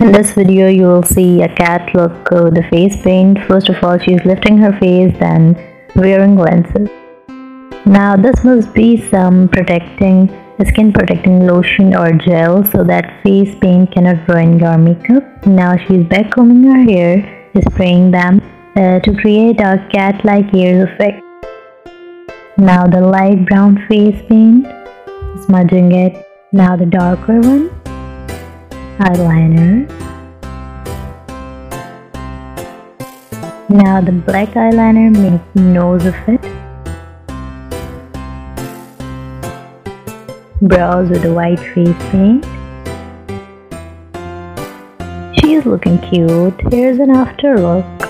In this video you will see a cat look with the face paint. First of all, she is lifting her face, then wearing lenses. Now this must be some skin protecting lotion or gel so that face paint cannot ruin your makeup. Now she is back combing her hair, spraying them to create a cat-like ears effect. Now the light brown face paint, smudging it. Now the darker one, eyeliner. Now the black eyeliner, make nose of it. Brows with a white face paint. She is looking cute. Here's an after look.